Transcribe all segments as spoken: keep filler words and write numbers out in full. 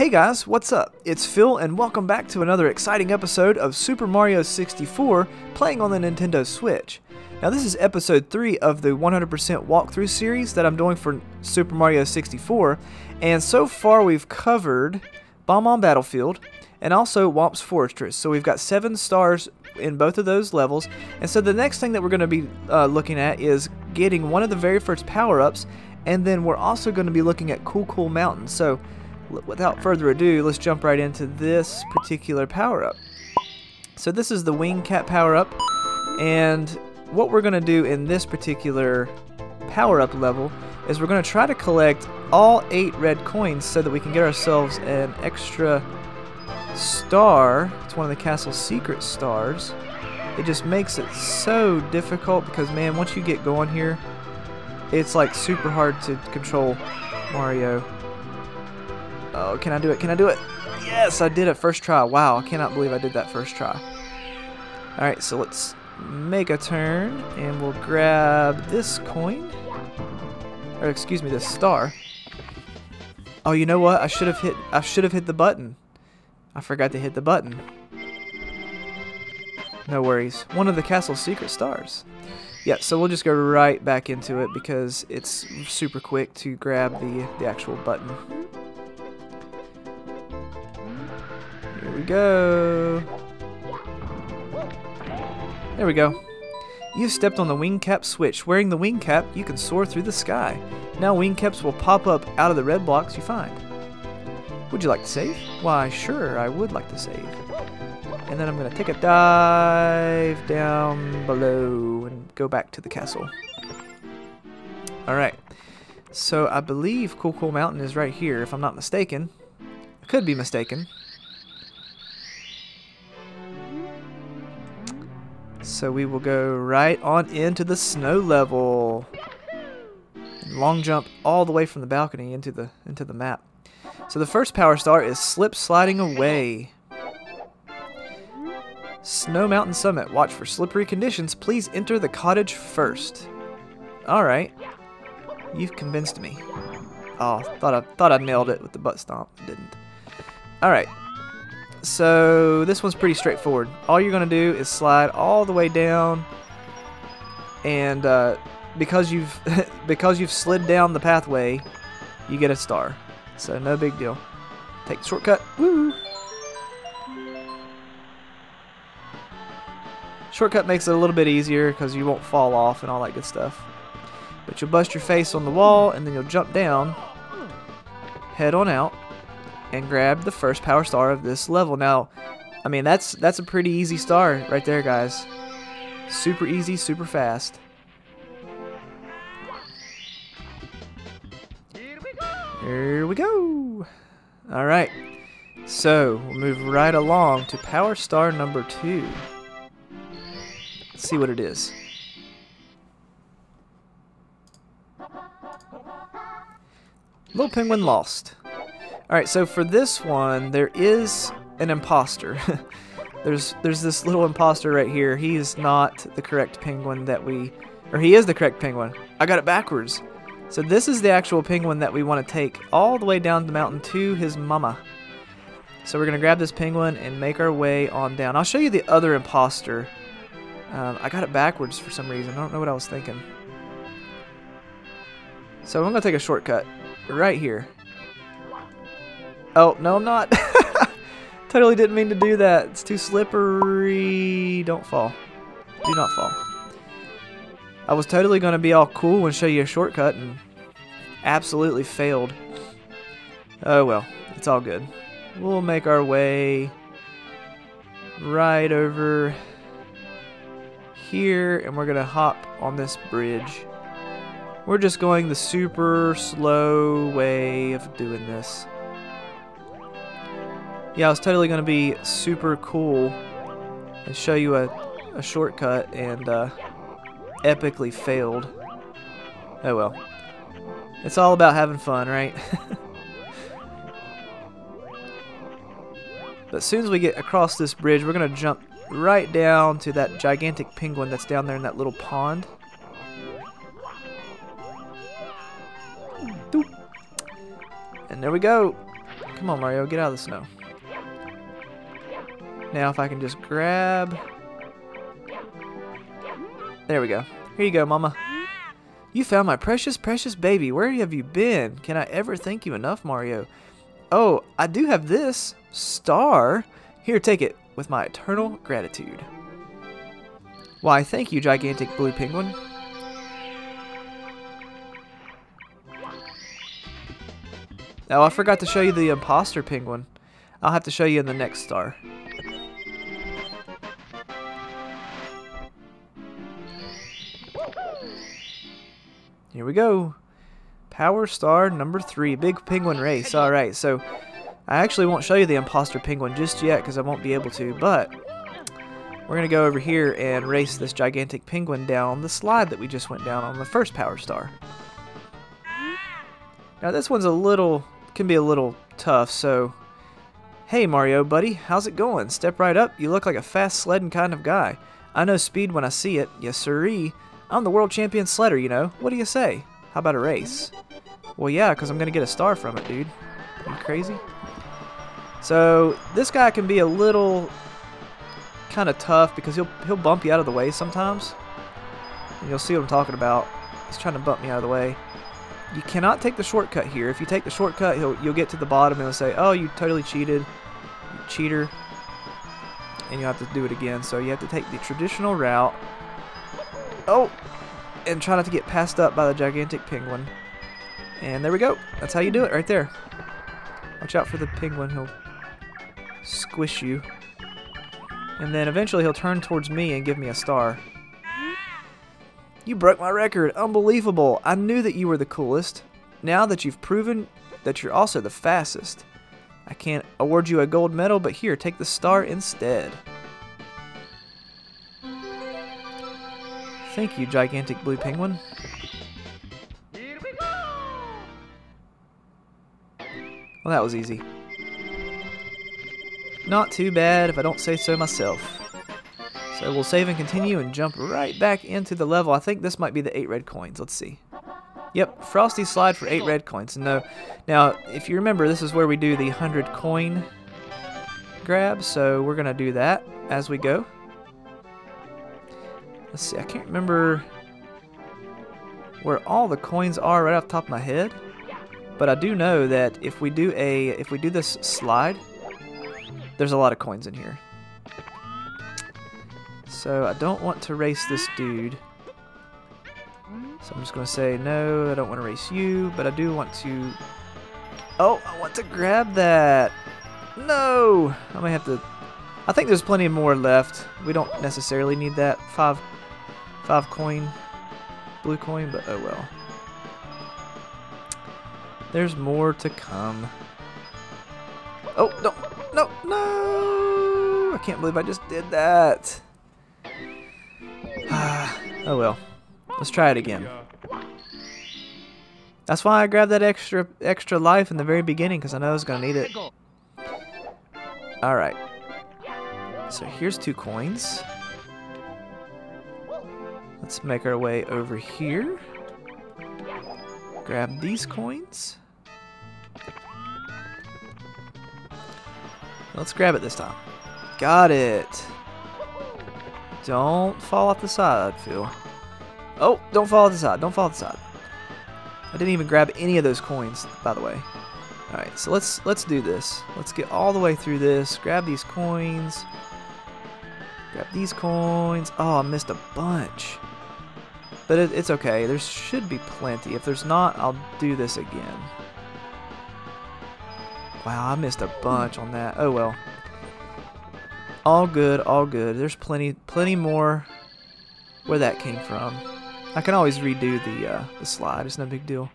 Hey guys, what's up? It's Phil and welcome back to another exciting episode of Super Mario sixty-four playing on the Nintendo Switch. Now this is episode three of the one hundred percent walkthrough series that I'm doing for Super Mario sixty-four, and so far we've covered Bob-omb Battlefield and also Womp's Fortress, so we've got seven stars in both of those levels. And so the next thing that we're going to be uh, looking at is getting one of the very first power-ups, and then we're also going to be looking at Cool Cool Mountain. So without further ado, let's jump right into this particular power-up. So this is the Wing Cap power-up, and what we're going to do in this particular power-up level is we're going to try to collect all eight red coins so that we can get ourselves an extra star. It's one of the castle's secret stars. It just makes it so difficult because, man, once you get going here, it's like super hard to control Mario. Oh, can I do it? Can I do it? Yes, I did it first try. Wow, I cannot believe I did that first try. Alright, so let's make a turn, and we'll grab this coin. Or excuse me, this star. Oh, you know what? I should have hit I should have hit the button. I forgot to hit the button. No worries. One of the castle's secret stars. Yeah, so we'll just go right back into it because it's super quick to grab the, the actual button. Here we go. There we go. You've stepped on the Wing Cap switch. Wearing the Wing Cap, you can soar through the sky. Now Wing Caps will pop up out of the red blocks you find. Would you like to save? Why, sure, I would like to save. And then I'm going to take a dive down below and go back to the castle. Alright. So I believe Cool Cool Mountain is right here, if I'm not mistaken. I could be mistaken. So we will go right on into the snow level. Long jump all the way from the balcony into the into the map. So the first power star is Slip Sliding Away. Snow Mountain Summit. Watch for slippery conditions. Please enter the cottage first. Alright. You've convinced me. Oh, thought I thought I nailed it with the butt stomp. Didn't. Alright. So this one's pretty straightforward. All you're going to do is slide all the way down, and uh, because you've because you've slid down the pathway, you get a star. So no big deal. Take the shortcut. Woo! Shortcut makes it a little bit easier because you won't fall off and all that good stuff. But you'll bust your face on the wall, and then you'll jump down, head on out, and grab the first power star of this level. Now, I mean, that's that's a pretty easy star right there, guys. Super easy, super fast. Here we go. All right. So we'll move right along to power star number two. Let's see what it is. Little Penguin Lost. Alright, so for this one, there is an imposter. there's there's this little imposter right here. He is not the correct penguin that we... Or he is the correct penguin. I got it backwards. So this is the actual penguin that we want to take all the way down the mountain to his mama. So we're going to grab this penguin and make our way on down. I'll show you the other imposter. Um, I got it backwards for some reason. I don't know what I was thinking. So I'm going to take a shortcut right here. Oh, no, I'm not. Totally didn't mean to do that. It's too slippery. Don't fall. Do not fall. I was totally going to be all cool and show you a shortcut and absolutely failed. Oh, well. It's all good. We'll make our way right over here, and we're going to hop on this bridge. We're just going the super slow way of doing this. Yeah, I was totally going to be super cool and show you a, a shortcut and uh, epically failed. Oh well. It's all about having fun, right? But as soon as we get across this bridge, we're going to jump right down to that gigantic penguin that's down there in that little pond. And there we go. Come on, Mario, get out of the snow. Now if I can just grab... There we go. Here you go, Mama. You found my precious, precious baby. Where have you been? Can I ever thank you enough, Mario? Oh, I do have this star. Here, take it with my eternal gratitude. Why, thank you, gigantic blue penguin. Oh, I forgot to show you the imposter penguin. I'll have to show you in the next star. Here we go. Power star number three, big penguin race. All right, so I actually won't show you the imposter penguin just yet because I won't be able to, but we're going to go over here and race this gigantic penguin down the slide that we just went down on the first power star. Now this one's a little, can be a little tough, so... Hey Mario, buddy, how's it going? Step right up, you look like a fast sledding kind of guy. I know speed when I see it, yes siree. I'm the world champion sledder, you know. What do you say? How about a race? Well yeah, because I'm going to get a star from it, dude. Are you crazy? So, this guy can be a little kind of tough because he'll, he'll bump you out of the way sometimes. And you'll see what I'm talking about. He's trying to bump me out of the way. You cannot take the shortcut here. If you take the shortcut, he'll, you'll get to the bottom and he'll say, oh, you totally cheated, you cheater. And you'll have to do it again. So you have to take the traditional route. Oh, and try not to get passed up by the gigantic penguin. And there we go. That's how you do it right there. Watch out for the penguin. He'll squish you. And then eventually he'll turn towards me and give me a star. You broke my record. Unbelievable. I knew that you were the coolest. Now that you've proven that you're also the fastest. I can't award you a gold medal, but here, take the star instead. Thank you, gigantic blue penguin. Here we go. Well, that was easy. Not too bad if I don't say so myself. So we'll save and continue and jump right back into the level. I think this might be the eight red coins. Let's see. Yep, Frosty Slide for eight red coins. No, now, if you remember, this is where we do the one hundred coin grab. So we're going to do that as we go. Let's see. I can't remember where all the coins are right off the top of my head. But I do know that if we do a if we do this slide, there's a lot of coins in here. So I don't want to race this dude. So I'm just going to say, no, I don't want to race you, but I do want to... Oh, I want to grab that. No! I may have to... I think there's plenty more left. We don't necessarily need that five, five coin, blue coin, but oh well. There's more to come. Oh, no, no, no! I can't believe I just did that. Oh well, let's try it again. That's why I grabbed that extra extra life in the very beginning, because I know I was going to need it. Alright, so here's two coins. Let's make our way over here. Grab these coins. Let's grab it this time. Got it. Don't fall off the side, Phil. Oh, don't fall off the side. Don't fall off the side. I didn't even grab any of those coins, by the way. All right, so let's let's do this. Let's get all the way through this. Grab these coins. Grab these coins. Oh, I missed a bunch. But it, it's okay. There should be plenty. If there's not, I'll do this again. Wow, I missed a bunch on that. Oh, well. All good, all good. There's plenty, plenty more where that came from. I can always redo the, uh, the slide. It's no big deal.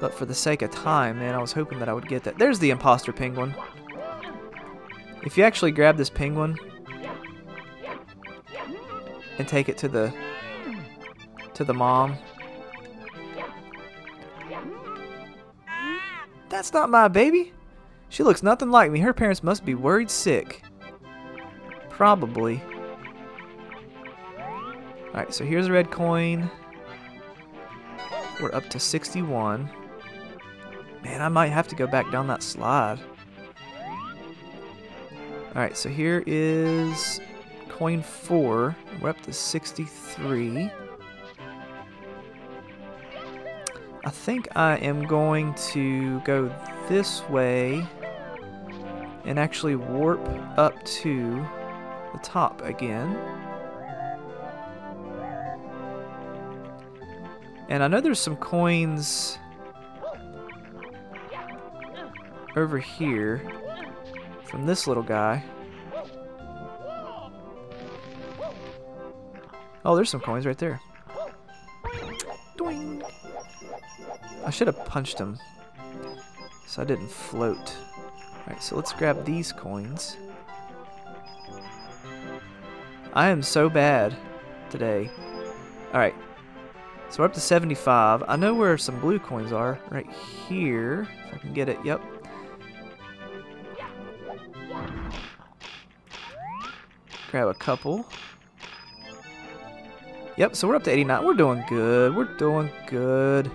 But for the sake of time, man, I was hoping that I would get that. There's the imposter penguin. If you actually grab this penguin and take it to the to the mom. That's not my baby. She looks nothing like me. Her parents must be worried sick. Probably. Alright, so here's a red coin. We're up to sixty-one. Man, Man, I might have to go back down that slide. Alright, so here is coin four. We're up to sixty-three. I think I am going to go this way and actually warp up to the top again. And I know there's some coins over here from this little guy. Oh, there's some coins right there. Doing. I should have punched him so I didn't float. Alright, so let's grab these coins. I am so bad today. Alright, so we're up to seventy-five. I know where some blue coins are. Right here. If I can get it. Yep. Grab a couple. Yep, so we're up to eighty-nine. We're doing good. We're doing good.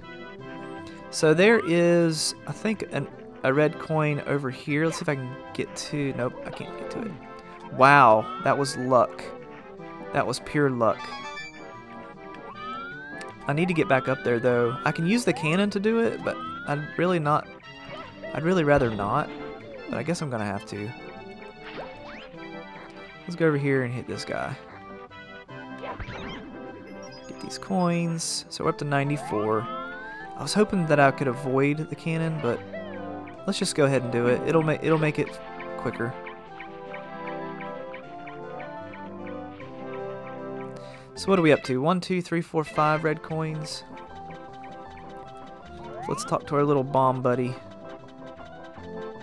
So there is, I think, an, a red coin over here. Let's see if I can get to... Nope, I can't get to it. Wow, that was luck. That was pure luck. I need to get back up there, though. I can use the cannon to do it, but I'd really not... I'd really rather not, but I guess I'm going to have to. Let's go over here and hit this guy. Get these coins. So we're up to ninety-four. I was hoping that I could avoid the cannon, but let's just go ahead and do it. It'll make it'll make it quicker. So what are we up to? One, two, three, four, five red coins. Let's talk to our little bomb buddy.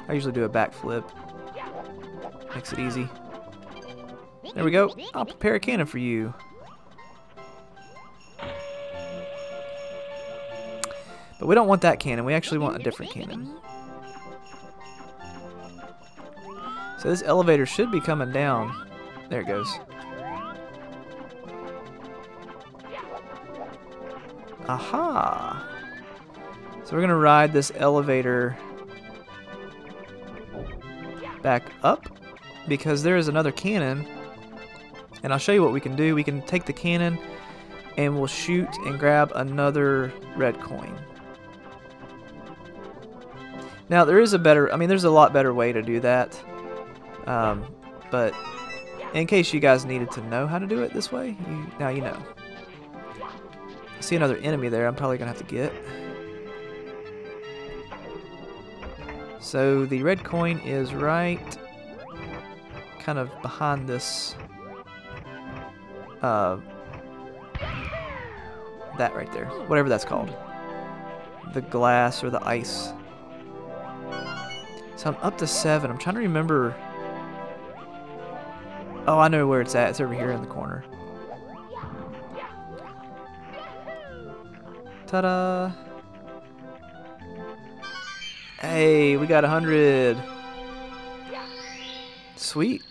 I usually do a backflip. Makes it easy. There we go. I'll prepare a cannon for you. But we don't want that cannon. We actually want a different cannon. So this elevator should be coming down. There it goes. Aha! So we're going to ride this elevator back up because there is another cannon. And I'll show you what we can do. We can take the cannon and we'll shoot and grab another red coin. Now there is a better, I mean there's a lot better way to do that, um, but in case you guys needed to know how to do it this way, you, now you know. I see another enemy there I'm probably going to have to get. So the red coin is right kind of behind this, uh, that right there, whatever that's called, the glass or the ice. So I'm up to seven. I'm trying to remember. Oh, I know where it's at. It's over here in the corner. Ta-da! Hey, we got one hundred. Sweet.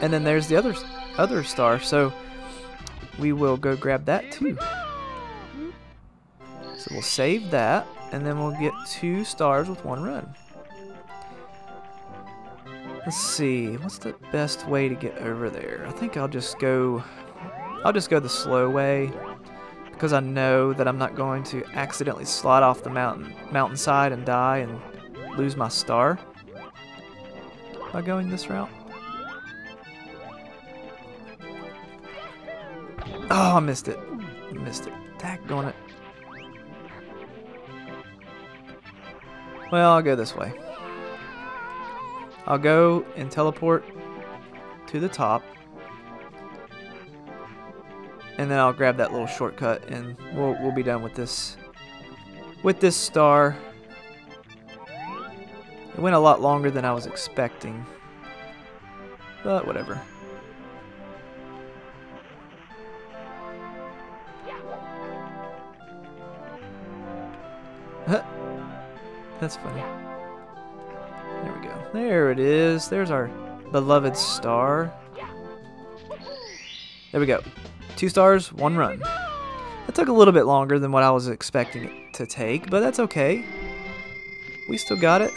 And then there's the other other star. So we will go grab that too. So we'll save that, and then we'll get two stars with one run. Let's see, what's the best way to get over there? I think I'll just go I'll just go the slow way because I know that I'm not going to accidentally slide off the mountain mountainside and die and lose my star by going this route. Oh, I missed it. I missed it. Daggone it. Well, I'll go this way. I'll go and teleport to the top, and then I'll grab that little shortcut, and we'll we'll be done with this with this star. It went a lot longer than I was expecting, but whatever. That's funny. There we go. There it is. There's our beloved star. There we go. Two stars, one run. That took a little bit longer than what I was expecting it to take, but that's okay. We still got it.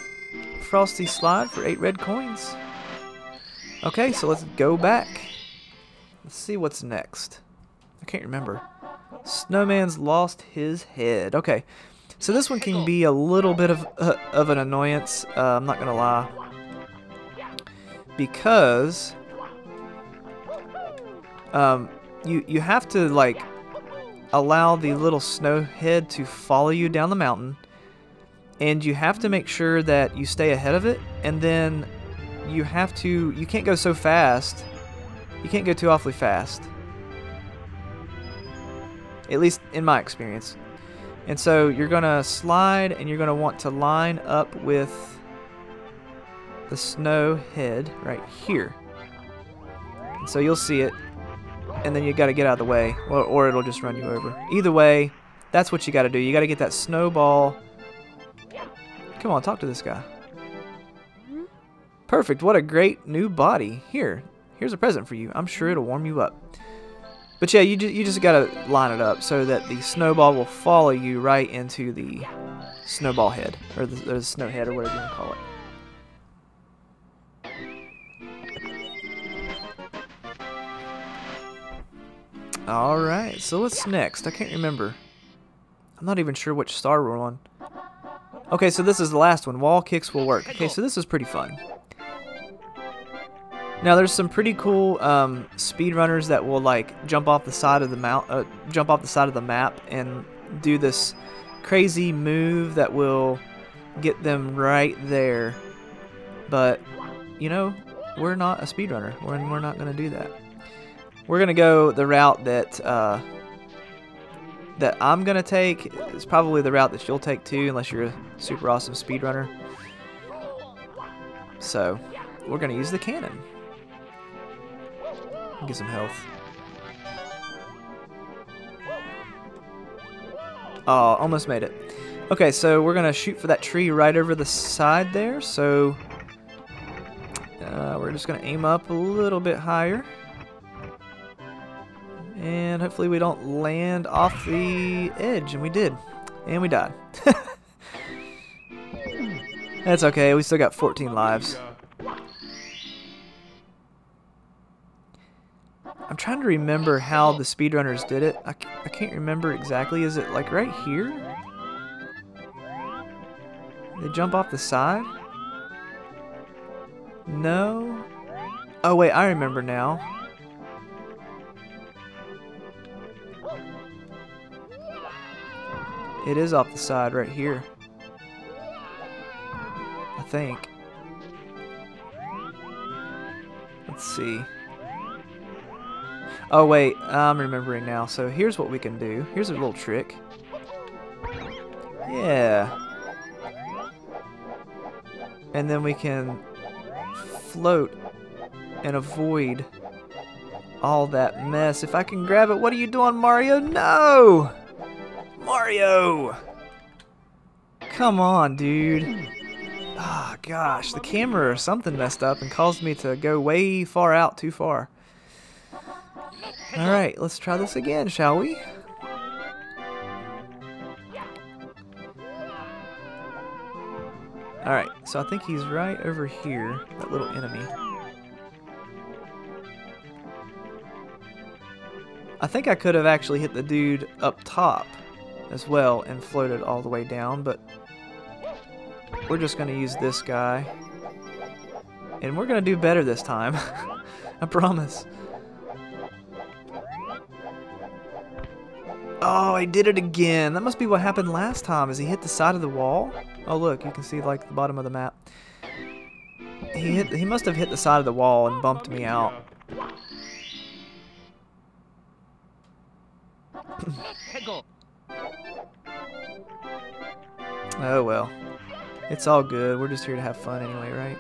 Frosty Slide for eight red coins. Okay, so let's go back. Let's see what's next. I can't remember. Snowman's lost his head. Okay, so this one can be a little bit of, uh, of an annoyance. Uh, I'm not going to lie. Because um, you, you have to, like, allow the little snow head to follow you down the mountain. And you have to make sure that you stay ahead of it. And then you have to... You can't go so fast. You can't go too awfully fast. At least in my experience. And so you're going to slide and you're going to want to line up with the snow head right here. And so you'll see it. And then you got to get out of the way. Or, or it'll just run you over. Either way, that's what you got to do. You got to get that snowball... Come on, talk to this guy. Perfect, what a great new body. Here, here's a present for you. I'm sure it'll warm you up. But yeah, you, ju you just gotta line it up so that the snowball will follow you right into the snowball head. Or the, the snow head, or whatever you want to call it. Alright, so what's next? I can't remember. I'm not even sure which star we're on. Okay, so this is the last one. Wall kicks will work. Okay, so this is pretty fun. Now, there's some pretty cool um, speedrunners that will like jump off the side of the mount, uh, jump off the side of the map, and do this crazy move that will get them right there. But you know, we're not a speedrunner. We're we're not going to do that. We're going to go the route that. Uh, that I'm gonna take is probably the route that you'll take too, unless you're a super awesome speedrunner. So we're gonna use the cannon. Get some health. Oh, almost made it. Okay, so we're gonna shoot for that tree right over the side there. So uh, we're just gonna aim up a little bit higher. And hopefully we don't land off the edge. And we did. And we died. That's okay. We still got fourteen lives. I'm trying to remember how the speedrunners did it. I, I can't remember exactly. Is it like right here? They jump off the side? No. Oh, wait. I remember now. It is off the side right here, I think. Let's see. Oh wait, I'm remembering now. So here's what we can do. Here's a little trick. Yeah. And then we can float and avoid all that mess. If I can grab it, what are you doing, Mario? No! Mario! Come on, dude. Ah, oh, gosh, the camera or something messed up and caused me to go way far out too far. Alright, let's try this again, shall we? Alright, so I think he's right over here, that little enemy. I think I could have actually hit the dude up top as well and floated all the way down, but we're just going to use this guy and we're going to do better this time. I promise. Oh, he did it again. That must be what happened last time. Is he hit the side of the wall? Oh look, you can see like the bottom of the map. He hit, he must have hit the side of the wall and bumped me out. Oh well, it's all good. We're just here to have fun anyway, right?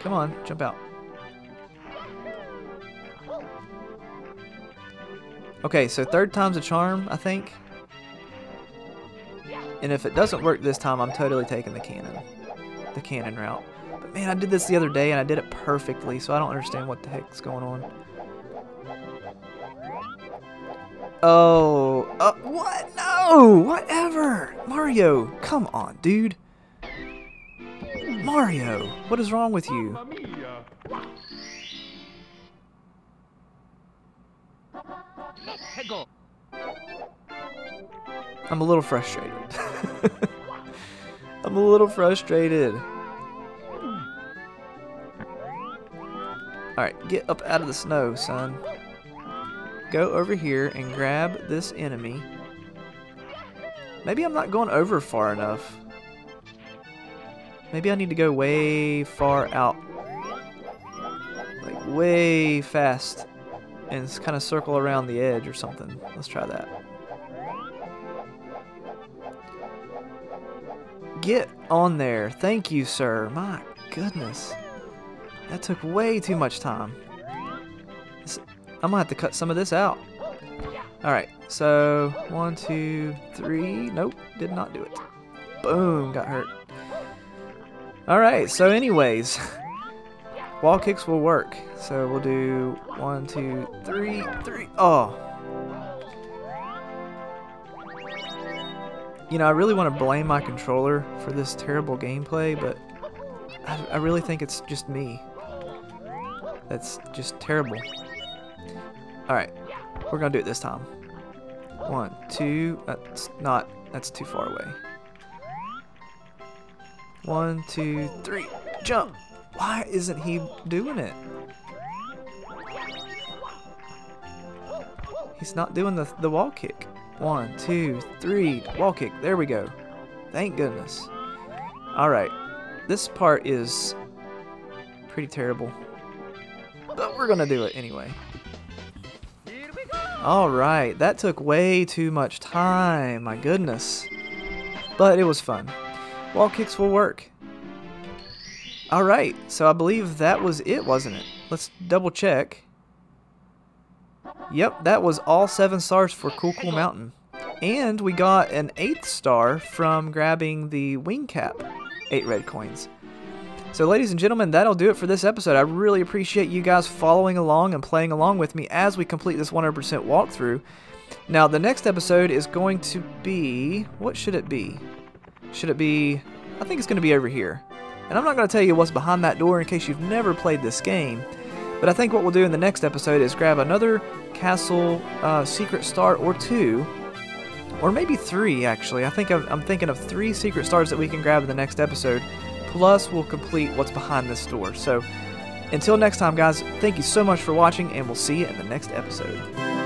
Come on, jump out. Okay, so third time's a charm, I think. And if it doesn't work this time, I'm totally taking the cannon, the cannon route. But man, I did this the other day and I did it perfectly, so I don't understand what the heck's going on. Oh, uh, what? No! No, whatever! Mario, come on, dude. Mario, what is wrong with you? I'm a little frustrated. I'm a little frustrated. Alright, get up out of the snow, son. Go over here and grab this enemy. Maybe I'm not going over far enough. Maybe I need to go way far out. Like, way fast. And kind of circle around the edge or something. Let's try that. Get on there. Thank you, sir. My goodness. That took way too much time. This, I'm going to have to cut some of this out. Alright, so one, two, three. Nope, did not do it. Boom, got hurt. Alright, so anyways. Wall kicks will work. So we'll do one, two, three, three. Oh. You know, I really want to blame my controller for this terrible gameplay, but I, I really think it's just me. That's just terrible. Alright, we're going to do it this time. One, two. That's not. That's too far away. One, two, three. Jump. Why isn't he doing it? He's not doing the, the wall kick. One, two, three, wall kick. There we go. Thank goodness. Alright. This part is pretty terrible. But we're going to do it anyway. Alright. That took way too much time. My goodness. But it was fun. Wall kicks will work. Alright, so I believe that was it, wasn't it? Let's double check. Yep, that was all seven stars for Cool Cool Mountain. And we got an eighth star from grabbing the Wing Cap. Eight red coins. So ladies and gentlemen, that'll do it for this episode. I really appreciate you guys following along and playing along with me as we complete this one hundred percent walkthrough. Now, the next episode is going to be... What should it be? Should it be... I think it's going to be over here. And I'm not going to tell you what's behind that door in case you've never played this game. But I think what we'll do in the next episode is grab another castle uh, secret star or two. Or maybe three, actually. I think I'm, I'm thinking of three secret stars that we can grab in the next episode. Plus, we'll complete what's behind this door. So, until next time, guys, thank you so much for watching, and we'll see you in the next episode.